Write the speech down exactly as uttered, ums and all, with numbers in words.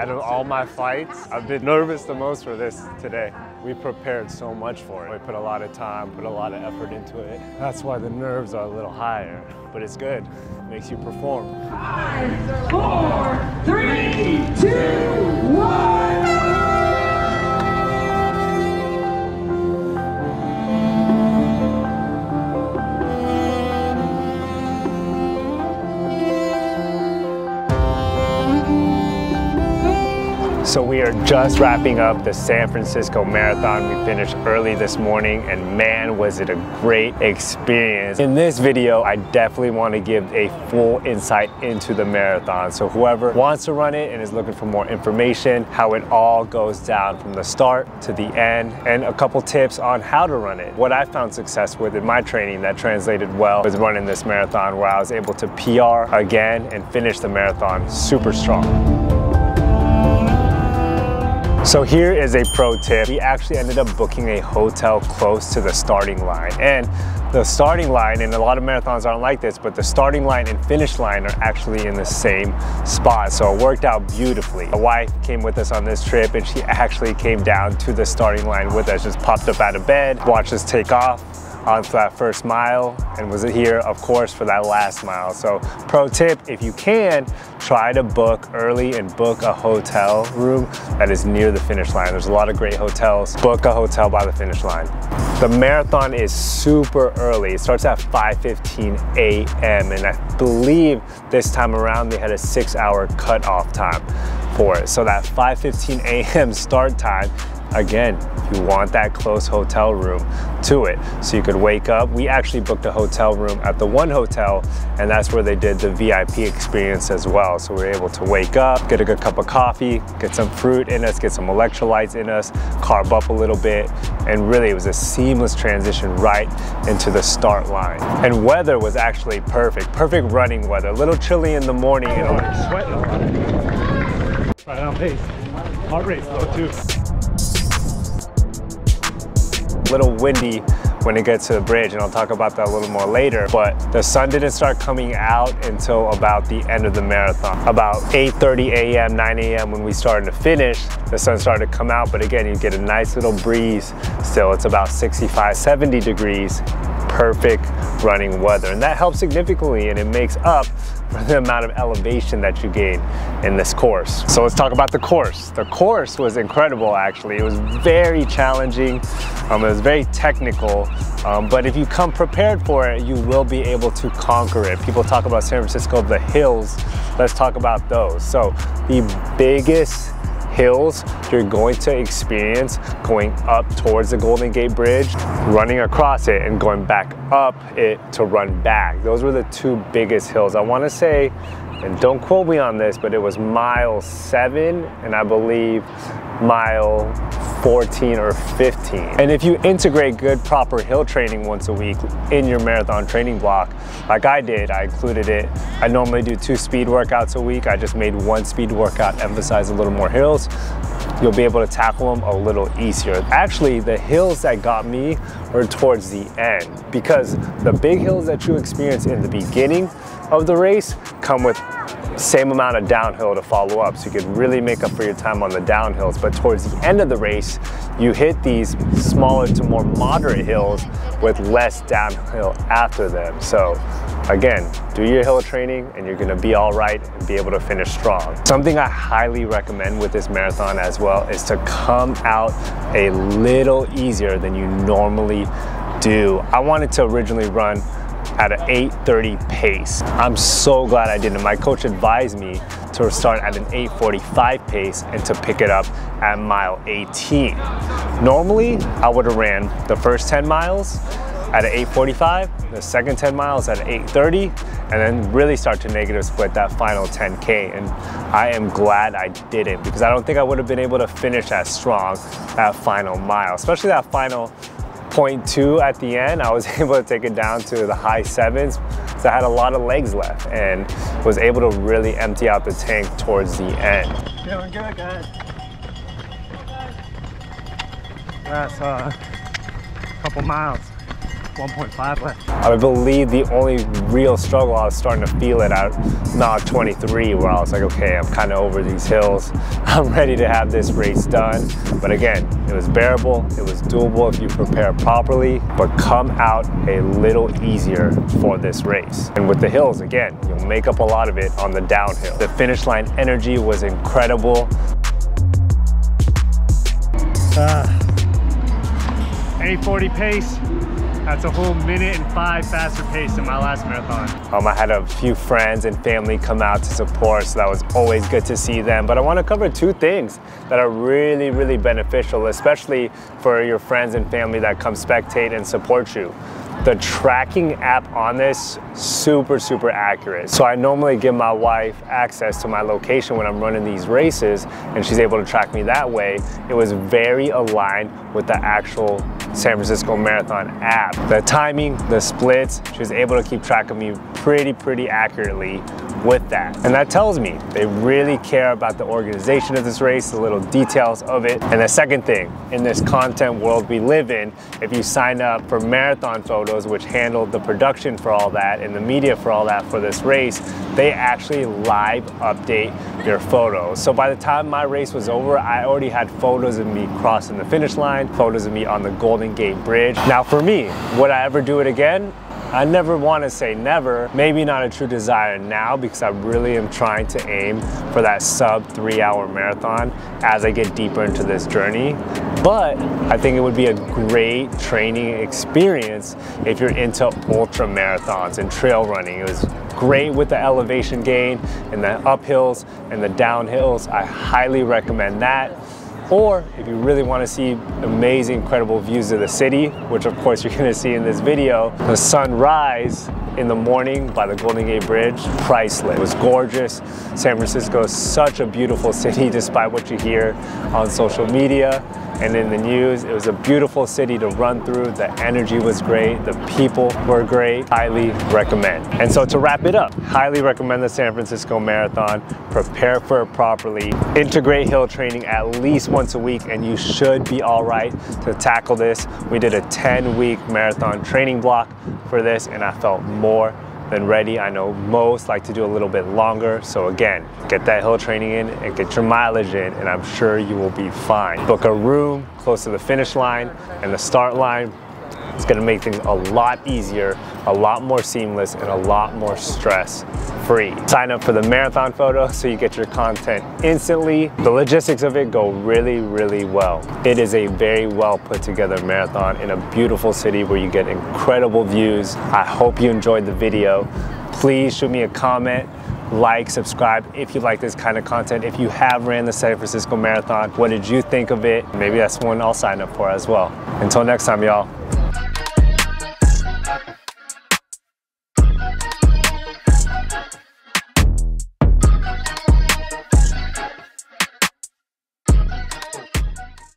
Out of all my fights, I've been nervous the most for this today. We prepared so much for it. We put a lot of time, put a lot of effort into it. That's why the nerves are a little higher, but it's good. It makes you perform. Five, four, three, two, one. So we are just wrapping up the San Francisco Marathon. We finished early this morning, and man, was it a great experience. In this video, I definitely want to give a full insight into the marathon. So whoever wants to run it and is looking for more information, how it all goes down from the start to the end, and a couple tips on how to run it. What I found success with in my training that translated well was running this marathon, where I was able to P R again and finish the marathon super strong. So here is a pro tip. We actually ended up booking a hotel close to the starting line. And the starting line, and a lot of marathons aren't like this, but the starting line and finish line are actually in the same spot. So it worked out beautifully. My wife came with us on this trip, and she actually came down to the starting line with us, just popped up out of bed, watched us take off on for that first mile, and was here, of course, for that last mile. So pro tip, if you can, try to book early and book a hotel room that is near the finish line. There's a lot of great hotels. Book a hotel by the finish line. The marathon is super early. It starts at five fifteen A M and I believe this time around they had a six hour cutoff time for it. So that five fifteen A M start time, again, you want that close hotel room to it so you could wake up. We actually booked a hotel room at the One Hotel, and that's where they did the V I P experience as well. So we were able to wake up, get a good cup of coffee, get some fruit in us, get some electrolytes in us, carb up a little bit, and really it was a seamless transition right into the start line. And weather was actually perfect, perfect running weather. A little chilly in the morning. And I'm sweating. Right on pace. Heart rate's low too. Little windy when it gets to the bridge, and I'll talk about that a little more later, but the sun didn't start coming out until about the end of the marathon. About eight thirty A M, nine A M when we started to finish, the sun started to come out, but again, you get a nice little breeze still. It's about sixty-five, seventy degrees, perfect running weather, and that helps significantly, and it makes up for the amount of elevation that you gain in this course. So let's talk about the course. The course was incredible, actually. It was very challenging, um, it was very technical, um, but if you come prepared for it, you will be able to conquer it. People talk about San Francisco, the hills. Let's talk about those. So the biggest hills you're going to experience going up towards the Golden Gate Bridge, running across it, and going back up it to run back. Those were the two biggest hills. I want to say, and don't quote me on this, but it was mile seven and I believe mile fourteen or fifteen. And if you integrate good proper hill training once a week in your marathon training block, like I did, I included it. I normally do two speed workouts a week. I just made one speed workout emphasize a little more hills. You'll be able to tackle them a little easier. Actually, the hills that got me were towards the end, because the big hills that you experience in the beginning of the race come with same amount of downhill to follow up, so you could really make up for your time on the downhills. But towards the end of the race, you hit these smaller to more moderate hills with less downhill after them. So again, do your hill training and you're gonna be all right and be able to finish strong. Something I highly recommend with this marathon as well is to come out a little easier than you normally do. I wanted to originally run at an eight thirty pace. I'm so glad I didn't. My coach advised me to start at an eight forty-five pace and to pick it up at mile eighteen. Normally, I would have ran the first ten miles at an eight forty-five, the second ten miles at eight thirty, and then really start to negative split that final ten K. And I am glad I didn't, because I don't think I would have been able to finish as strong that final mile, especially that final zero point two at the end. I was able to take it down to the high sevens, so I had a lot of legs left and was able to really empty out the tank towards the end. Doing good, guys. That's a couple miles. one point five left. I believe the only real struggle I was starting to feel it at mile twenty-three, where I was like, okay, I'm kind of over these hills. I'm ready to have this race done. But again, it was bearable. It was doable if you prepare properly, but come out a little easier for this race. And with the hills, again, you'll make up a lot of it on the downhill. The finish line energy was incredible. Uh, eight forty pace, that's a whole minute and five faster pace than my last marathon. Um, I had a few friends and family come out to support, so that was always good to see them. But I want to cover two things that are really, really beneficial, especially for your friends and family that come spectate and support you. The tracking app on this, super, super accurate. So I normally give my wife access to my location when I'm running these races, and she's able to track me that way. It was very aligned with the actual San Francisco Marathon app. The timing, the splits, she was able to keep track of me pretty, pretty accurately with that. And that tells me they really care about the organization of this race, the little details of it. And the second thing, in this content world we live in, if you sign up for Marathon Photos, which handled the production for all that and the media for all that for this race, they actually live update your photos. So by the time my race was over, I already had photos of me crossing the finish line, photos of me on the Golden Gate Bridge. Now for me, would I ever do it again? I never want to say never, maybe not a true desire now, because I really am trying to aim for that sub three hour marathon as I get deeper into this journey. But I think it would be a great training experience if you're into ultra marathons and trail running. It was great with the elevation gain and the uphills and the downhills. I highly recommend that. Or if you really want to see amazing, incredible views of the city, which of course you're going to see in this video, the sunrise in the morning by the Golden Gate Bridge, priceless. It was gorgeous. San Francisco is such a beautiful city, despite what you hear on social media and in the news. It was a beautiful city to run through. The energy was great. The people were great. Highly recommend. And so to wrap it up, highly recommend the San Francisco Marathon. Prepare for it properly. Integrate hill training at least once a week, and you should be all right to tackle this. We did a ten week marathon training block for this, and I felt more than ready. I know most like to do a little bit longer. So again, get that hill training in and get your mileage in, and I'm sure you will be fine. Book a room close to the finish line and the start line. It's gonna make things a lot easier, a lot more seamless, and a lot more stress-free. Sign up for the marathon photo so you get your content instantly. The logistics of it go really, really well. It is a very well put together marathon in a beautiful city where you get incredible views. I hope you enjoyed the video. Please shoot me a comment. Like, subscribe if you like this kind of content. If you have ran the San Francisco Marathon, what did you think of it? Maybe that's one I'll sign up for as well. Until next time, y'all.